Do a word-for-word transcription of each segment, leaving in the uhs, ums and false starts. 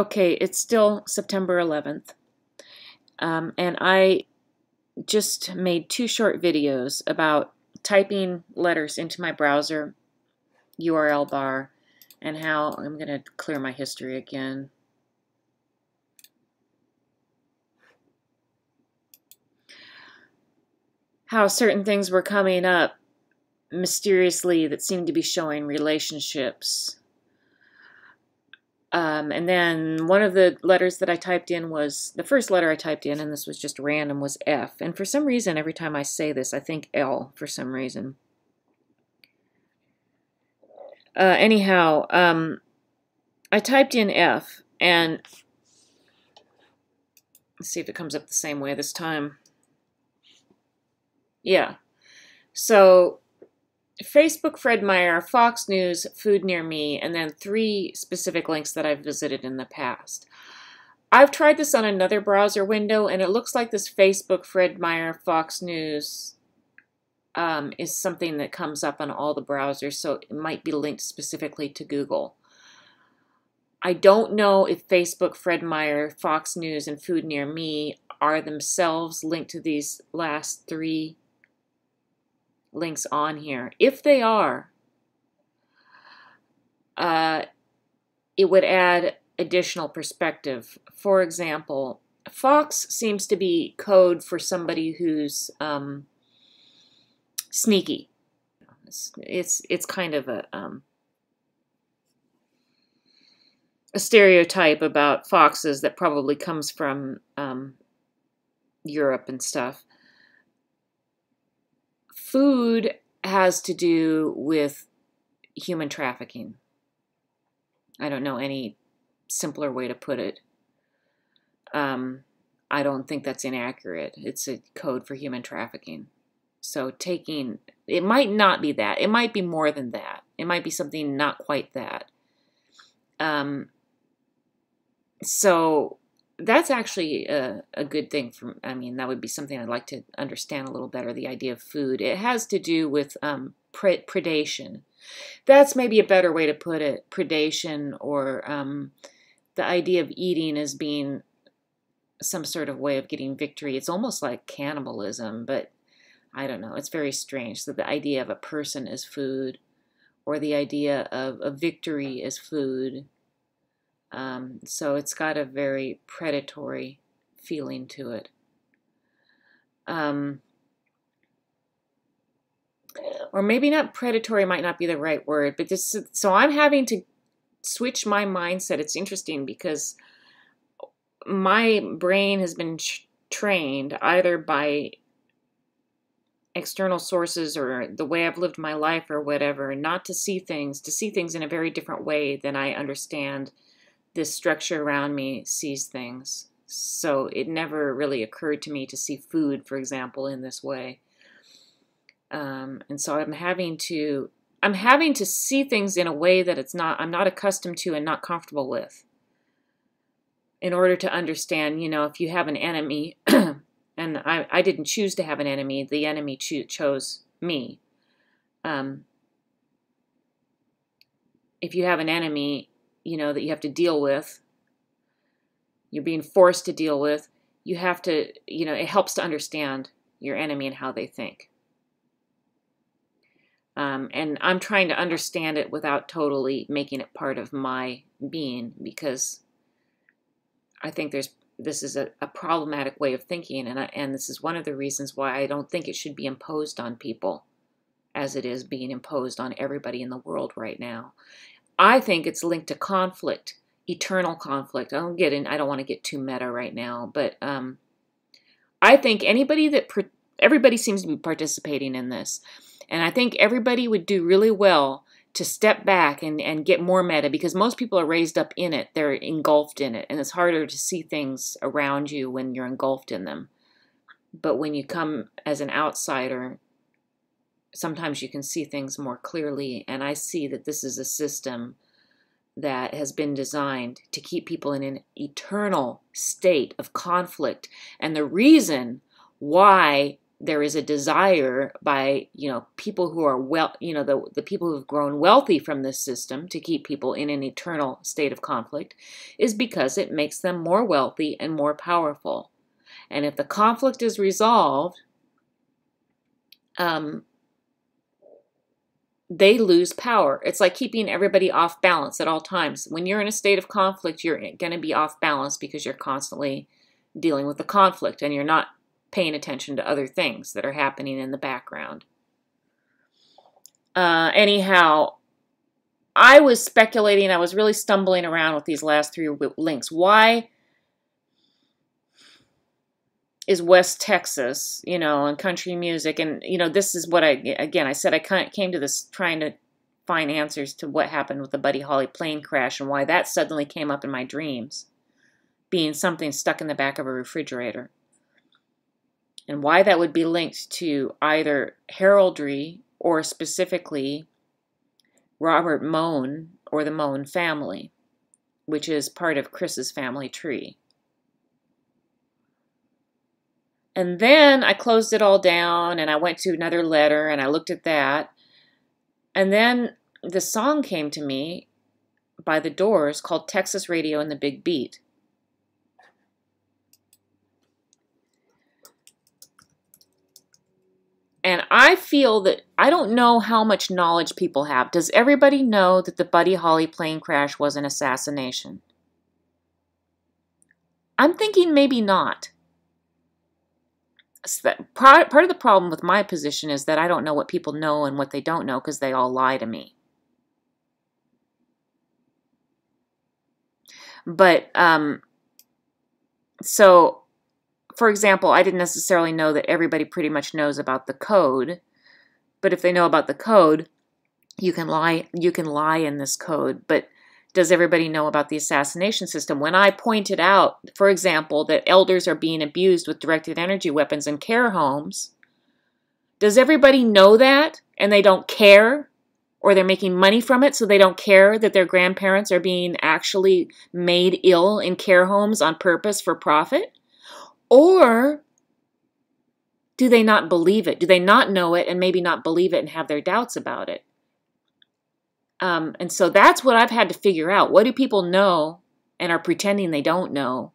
okay, it's still September eleventh, um, and I just made two short videos about typing letters into my browser U R L bar and how I'm going to clear my history again. How certain things were coming up mysteriously that seemed to be showing relationships. Um, and then one of the letters that I typed in was, the first letter I typed in, and this was just random, was F. And for some reason, every time I say this, I think L for some reason. Uh, anyhow, um, I typed in F, and let's see if it comes up the same way this time. Yeah. So Facebook, Fred Meyer, Fox News, Food Near Me, and then three specific links that I've visited in the past. I've tried this on another browser window, and it looks like this Facebook, Fred Meyer, Fox News um, is something that comes up on all the browsers, so it might be linked specifically to Google. I don't know if Facebook, Fred Meyer, Fox News, and Food Near Me are themselves linked to these last three links on here. If they are, uh, it would add additional perspective. For example, Fox seems to be code for somebody who's um, sneaky. It's, it's, it's kind of a, um, a stereotype about foxes that probably comes from um, Europe and stuff. Food has to do with human trafficking. I don't know any simpler way to put it. Um, I don't think that's inaccurate. It's a code for human trafficking. So taking, it might not be that. It might be more than that. It might be something not quite that. Um, so that's actually a, a good thing. From, I mean, that would be something I'd like to understand a little better, the idea of food. It has to do with um, pre predation. That's maybe a better way to put it, predation, or um, the idea of eating as being some sort of way of getting victory. It's almost like cannibalism, but I don't know. It's very strange. So the idea of a person as food, or the idea of a victory as food. Um, so it's got a very predatory feeling to it. Um, or maybe not predatory might not be the right word, but this, so I'm having to switch my mindset. It's interesting because my brain has been trained either by external sources or the way I've lived my life or whatever, not to see things, to see things in a very different way than I understand this structure around me sees things. So it never really occurred to me to see food, for example, in this way. Um, and so I'm having to, I'm having to see things in a way that it's not, I'm not accustomed to and not comfortable with, in order to understand, you know, if you have an enemy, and I, I didn't choose to have an enemy, the enemy cho- chose me. Um, if you have an enemy, you know, that you have to deal with, you're being forced to deal with, you have to, you know, it helps to understand your enemy and how they think. Um, and I'm trying to understand it without totally making it part of my being, because I think there's, this is a, a problematic way of thinking, and, I, and this is one of the reasons why I don't think it should be imposed on people as it is being imposed on everybody in the world right now. I think it's linked to conflict, eternal conflict. I don't get in. I don't want to get too meta right now, but um, I think anybody that everybody seems to be participating in this, and I think everybody would do really well to step back and and get more meta, because most people are raised up in it. They're engulfed in it, and it's harder to see things around you when you're engulfed in them. But when you come as an outsider, sometimes you can see things more clearly, and I see that this is a system that has been designed to keep people in an eternal state of conflict. And the reason why there is a desire by, you know, people who are well, you know, the, the people who have grown wealthy from this system to keep people in an eternal state of conflict is because it makes them more wealthy and more powerful. And if the conflict is resolved, um, they lose power. It's like keeping everybody off balance at all times. When you're in a state of conflict, you're going to be off balance because you're constantly dealing with the conflict and you're not paying attention to other things that are happening in the background. Uh, anyhow, I was speculating. I was really stumbling around with these last three links. Why is West Texas, you know, and country music, and, you know, this is what I, again, I said I came to this trying to find answers to what happened with the Buddy Holly plane crash and why that suddenly came up in my dreams, being something stuck in the back of a refrigerator, and why that would be linked to either heraldry or specifically Robert Moen or the Moen family, which is part of Chris's family tree. And then I closed it all down and I went to another letter and I looked at that. And then the song came to me by The Doors called Texas Radio and the Big Beat. And I feel that, I don't know how much knowledge people have. Does everybody know that the Buddy Holly plane crash was an assassination? I'm thinking maybe not. So that part, part of the problem with my position is that I don't know what people know and what they don't know because they all lie to me. But, um, so, for example, I didn't necessarily know that everybody pretty much knows about the code. But if they know about the code, you can lie, you can lie in this code. But does everybody know about the assassination system? When I pointed out, for example, that elders are being abused with directed energy weapons in care homes, does everybody know that and they don't care? Or they're making money from it so they don't care that their grandparents are being actually made ill in care homes on purpose for profit? Or do they not believe it? Do they not know it and maybe not believe it and have their doubts about it? Um, and so that's what I've had to figure out. What do people know and are pretending they don't know?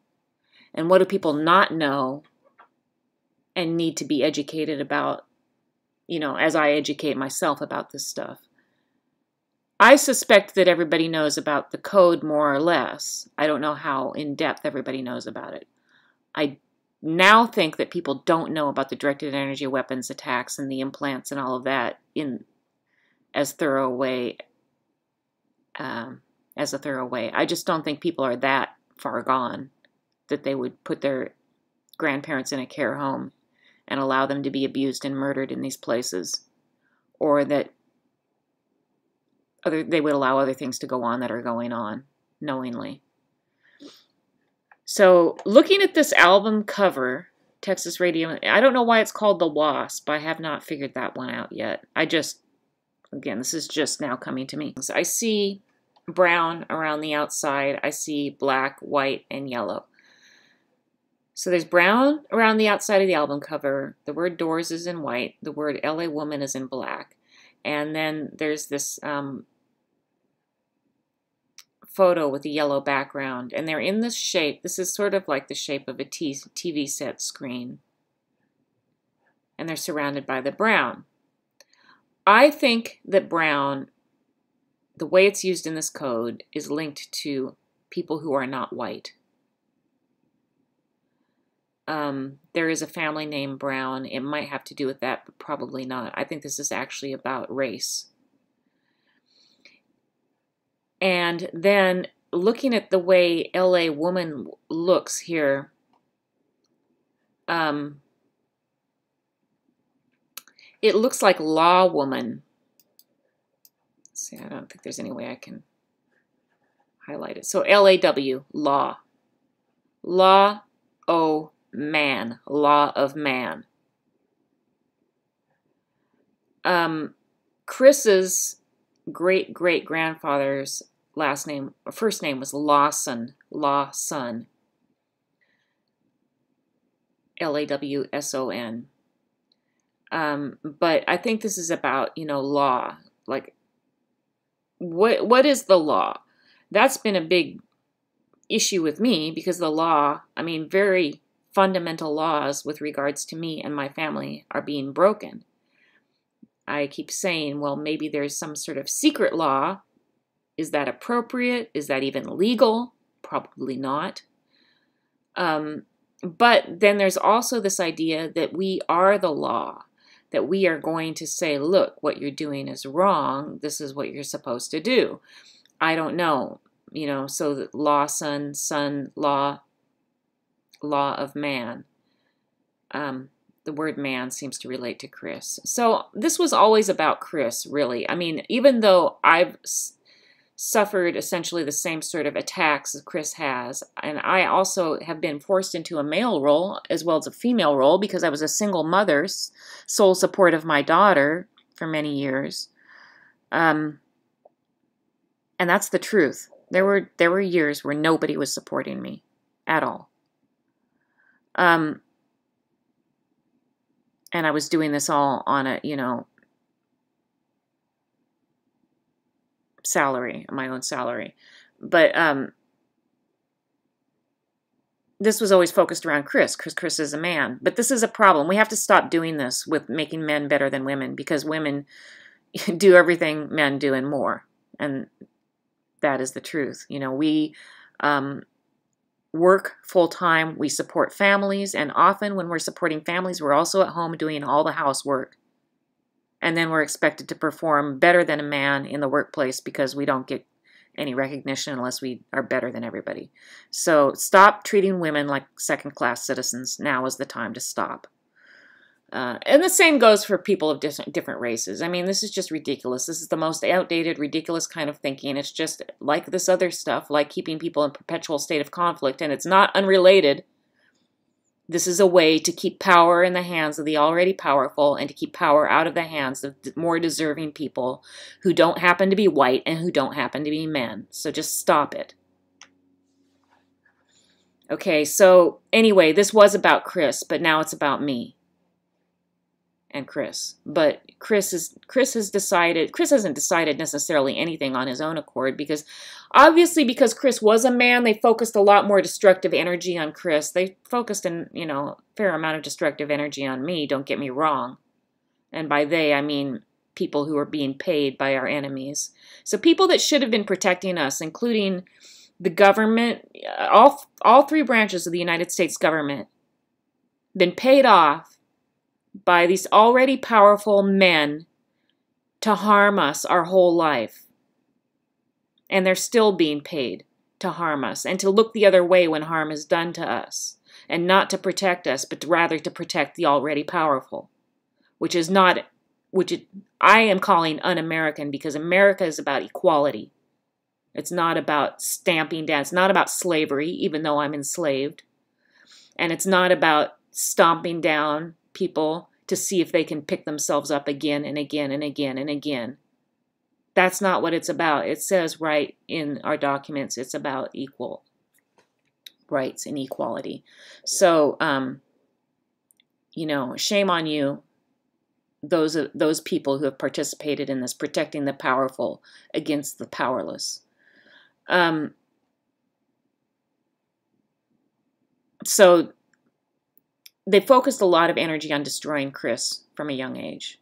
And what do people not know and need to be educated about, you know, as I educate myself about this stuff? I suspect that everybody knows about the code more or less. I don't know how in depth everybody knows about it. I now think that people don't know about the directed energy weapons attacks and the implants and all of that in as thorough a way Um, as a thorough way. I just don't think people are that far gone that they would put their grandparents in a care home and allow them to be abused and murdered in these places, or that other they would allow other things to go on that are going on knowingly. So looking at this album cover, Texas Radio, I don't know why it's called The Wasp. I have not figured that one out yet. I just, again, this is just now coming to me. So I see brown around the outside. I see black, white, and yellow. So there's brown around the outside of the album cover. The word Doors is in white. The word L A Woman is in black. And then there's this um, photo with a yellow background. And they're in this shape. This is sort of like the shape of a T V set screen. And they're surrounded by the brown. I think that brown, the way it's used in this code, is linked to people who are not white. Um, there is a family named Brown. It might have to do with that, but probably not. I think this is actually about race. And then looking at the way L A Woman looks here, um, it looks like Law Woman. Let's see, I don't think there's any way I can highlight it. So L A W, Law. Law O Man, Law of Man. Um, Chris's great-great-grandfather's last name, or first name was Lawson, Lawson. L A W S O N. Um, but I think this is about, you know, law. Like, what what is the law? That's been a big issue with me, because the law, I mean, very fundamental laws with regards to me and my family are being broken. I keep saying, well, maybe there's some sort of secret law. Is that appropriate? Is that even legal? Probably not. Um, but then there's also this idea that we are the law, that we are going to say, look, what you're doing is wrong. This is what you're supposed to do. I don't know. You know, so the law, son, son, law, law of man. Um, the word man seems to relate to Chris. So this was always about Chris, really. I mean, even though I've suffered essentially the same sort of attacks as Chris has, and I also have been forced into a male role as well as a female role, because I was a single mother, sole support of my daughter for many years. Um, and that's the truth. There were there were years where nobody was supporting me at all. Um, and I was doing this all on a, you know, salary, my own salary. But um, this was always focused around Chris, because Chris is a man. But this is a problem. We have to stop doing this with making men better than women, because women do everything men do and more. And that is the truth. You know, we um, work full-time, we support families, and often when we're supporting families, we're also at home doing all the housework. And then we're expected to perform better than a man in the workplace, because we don't get any recognition unless we are better than everybody. So stop treating women like second-class citizens. Now is the time to stop. Uh, and the same goes for people of different, different races. I mean, this is just ridiculous. This is the most outdated, ridiculous kind of thinking. It's just like this other stuff, like keeping people in perpetual state of conflict. And it's not unrelated. This is a way to keep power in the hands of the already powerful, and to keep power out of the hands of more deserving people who don't happen to be white and who don't happen to be men. So just stop it. Okay, so anyway, this was about Chris, but now it's about me and Chris. But Chris is Chris has decided, Chris hasn't decided necessarily anything on his own accord, because obviously, because Chris was a man, they focused a lot more destructive energy on Chris. They focused, in, you know, a fair amount of destructive energy on me, don't get me wrong. And by they, I mean people who are being paid by our enemies. So people that should have been protecting us, including the government, all, all three branches of the United States government, been paid off by these already powerful men to harm us our whole life. And they're still being paid to harm us, and to look the other way when harm is done to us, and not to protect us, but rather to protect the already powerful, which is not, which it, I am calling un-American, because America is about equality. It's not about stamping down. It's not about slavery, even though I'm enslaved. And it's not about stomping down people to see if they can pick themselves up again and again and again and again. That's not what it's about. It says right in our documents, it's about equal rights and equality. So, um, you know, shame on you, those those people who have participated in this, protecting the powerful against the powerless. Um, so they focused a lot of energy on destroying Chris from a young age.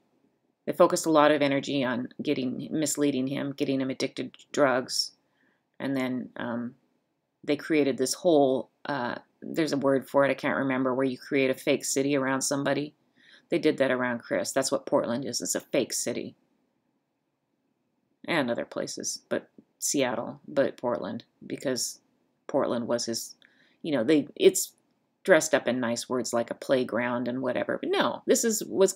They focused a lot of energy on getting, misleading him, getting him addicted to drugs. And then um, they created this whole, uh, there's a word for it, I can't remember, where you create a fake city around somebody. They did that around Chris. That's what Portland is. It's a fake city. And other places, but Seattle, but Portland, because Portland was his, you know, they it's dressed up in nice words like a playground and whatever. But no, this is, was,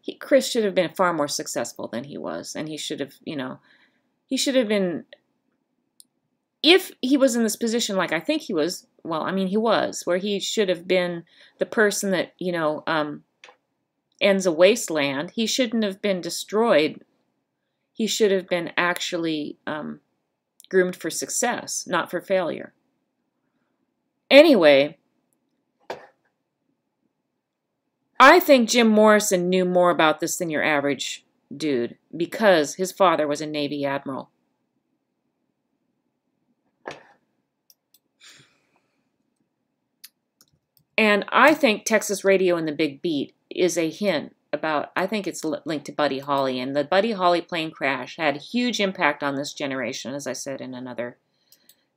he, Chris should have been far more successful than he was. And he should have, you know, he should have been, if he was in this position like I think he was, well, I mean, he was, where he should have been the person that, you know, um, ends a wasteland. He shouldn't have been destroyed. He should have been actually um, groomed for success, not for failure. Anyway, I think Jim Morrison knew more about this than your average dude because his father was a Navy admiral. And I think Texas Radio and the Big Beat is a hint about, I think it's linked to Buddy Holly, and the Buddy Holly plane crash had a huge impact on this generation, as I said in another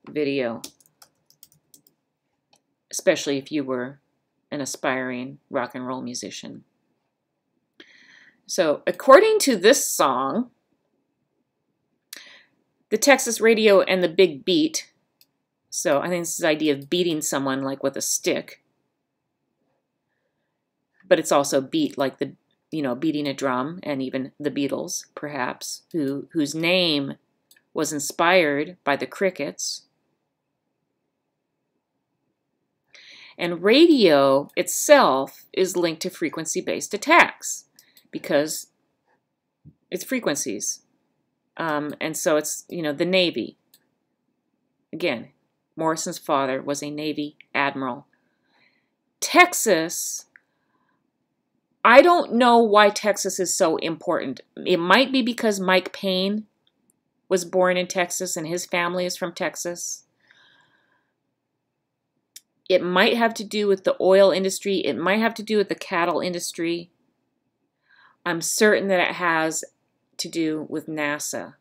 video, especially if you were an aspiring rock and roll musician. So according to this song, the Texas Radio and the Big Beat, so I think this is the idea of beating someone like with a stick, but it's also beat like the, you know, beating a drum, and even the Beatles, perhaps, who whose name was inspired by the crickets. And radio itself is linked to frequency-based attacks because it's frequencies. Um, and so it's, you know, the Navy. Again, Morrison's father was a Navy admiral. Texas, I don't know why Texas is so important. It might be because Mike Payne was born in Texas and his family is from Texas. It might have to do with the oil industry. It might have to do with the cattle industry. I'm certain that it has to do with NASA.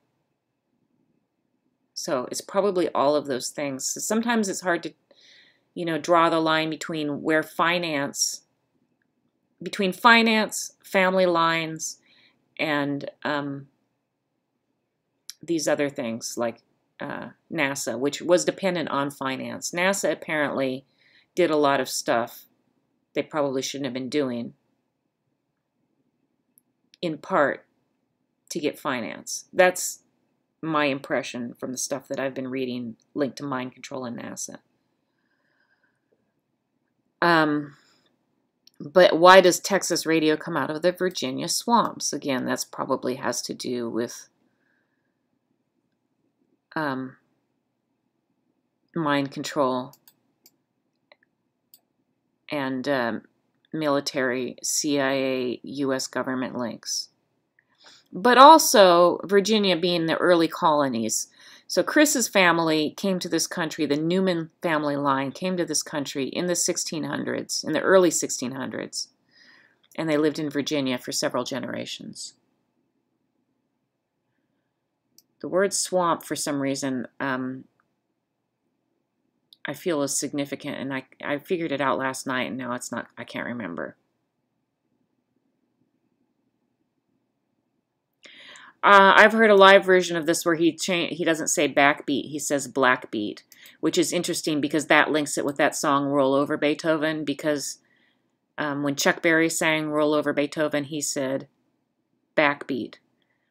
So it's probably all of those things. So sometimes it's hard to, you know, draw the line between where finance, between finance, family lines, and um, these other things like uh, NASA, which was dependent on finance. NASA apparently did a lot of stuff they probably shouldn't have been doing, in part to get finance. That's my impression from the stuff that I've been reading linked to mind control and NASA. Um, but why does Texas radio come out of the Virginia swamps? Again, that's probably has to do with um, mind control and um, military, C I A, U S government links. But also Virginia being the early colonies. So Chris's family came to this country, the Newman family line came to this country in the sixteen hundreds, in the early sixteen hundreds. And they lived in Virginia for several generations. The word swamp, for some reason, um, I feel is significant, and I, I figured it out last night, and now it's not, I can't remember. Uh, I've heard a live version of this where he cha- he doesn't say backbeat, he says blackbeat, which is interesting because that links it with that song Roll Over Beethoven, because um, when Chuck Berry sang Roll Over Beethoven, he said backbeat.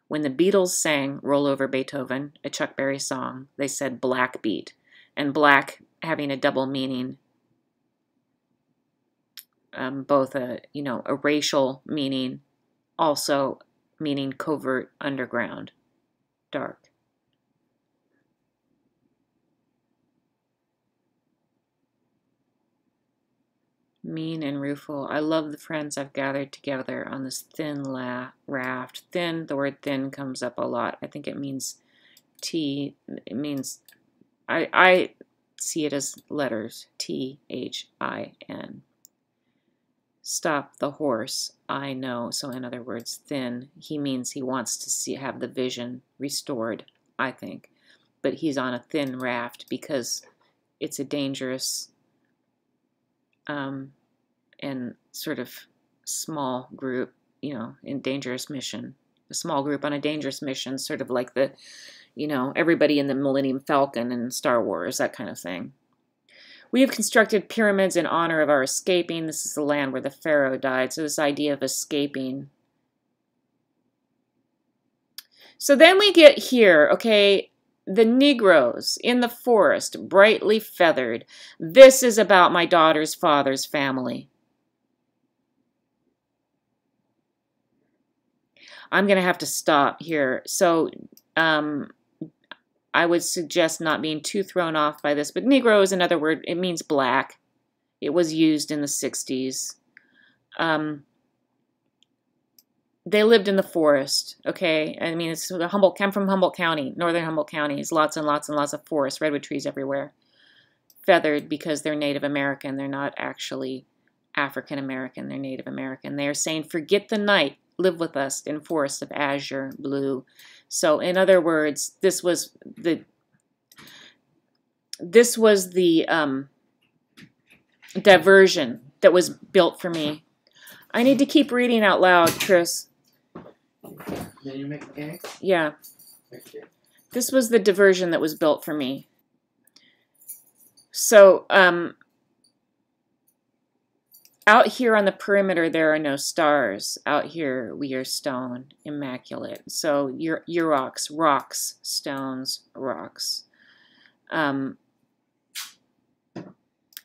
When the Beatles sang Roll Over Beethoven, a Chuck Berry song, they said blackbeat, and black having a double meaning, um, both a, you know, a racial meaning, also meaning covert, underground, dark. Mean and rueful. I love the friends I've gathered together on this thin la raft. Thin, the word thin comes up a lot. I think it means T, it means, I, I see it as letters, T H I N. Stop the horse, I know. So in other words, thin, he means he wants to see have the vision restored, I think. But he's on a thin raft because it's a dangerous um, and sort of small group, you know, in dangerous mission. A small group on a dangerous mission, sort of like the, you know, everybody in the Millennium Falcon and Star Wars, that kind of thing. We have constructed pyramids in honor of our escaping. This is the land where the Pharaoh died. So this idea of escaping. So then we get here, okay, the Negroes in the forest, brightly feathered. This is about my daughter's father's family. I'm going to have to stop here. So, um... I would suggest not being too thrown off by this, but Negro is another word. It means black. It was used in the sixties. Um, they lived in the forest, okay? I mean, it's Humboldt. I'm from Humboldt County, northern Humboldt County. It's lots and lots and lots of forests, redwood trees everywhere. Feathered because they're Native American. They're not actually African American. They're Native American. They are saying, forget the night. Live with us in forests of azure, blue. So in other words, this was the, this was the um, diversion that was built for me. I need to keep reading out loud, Chris. Did you make the yeah. This was the diversion that was built for me. So um, out here on the perimeter, there are no stars. Out here, we are stone, immaculate. So your your rocks, rocks, stones, rocks. Um,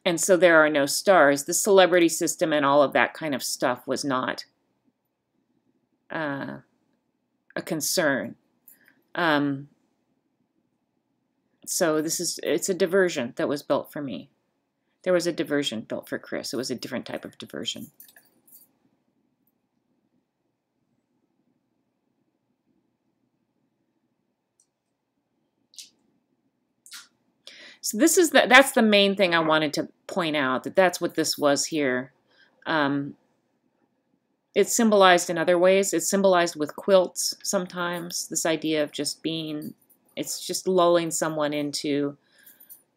and so there are no stars. The celebrity system and all of that kind of stuff was not uh, a concern. Um, so this is, it's a diversion that was built for me. There was a diversion built for Chris. It was a different type of diversion. So this is the, that's the main thing I wanted to point out, that that's what this was here. Um, it's symbolized in other ways. It's symbolized with quilts sometimes, this idea of just being, it's just lulling someone into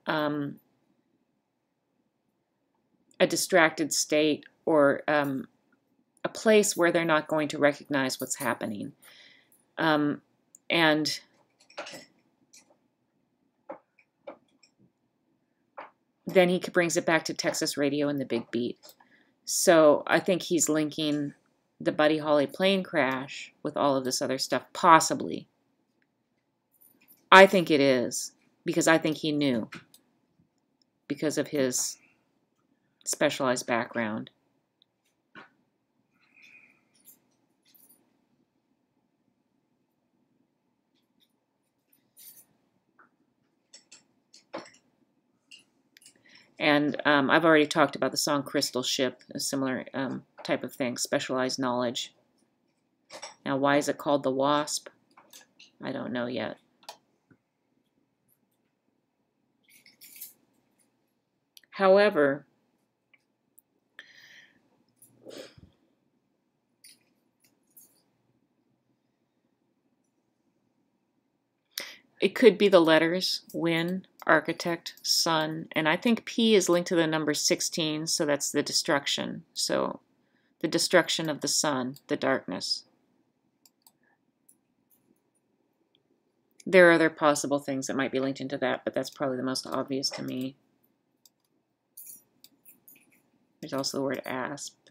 um, a distracted state or um, a place where they're not going to recognize what's happening. Um, and... Then he brings it back to Texas Radio and the Big Beat. So I think he's linking the Buddy Holly plane crash with all of this other stuff, possibly. I think it is, because I think he knew, because of his specialized background. And um, I've already talked about the song Crystal Ship, a similar um, type of thing, specialized knowledge. Now, why is it called The Wasp? I don't know yet. However, it could be the letters, win, architect, sun, and I think P is linked to the number sixteen, so that's the destruction. So the destruction of the sun, the darkness. There are other possible things that might be linked into that, but that's probably the most obvious to me. There's also the word asp.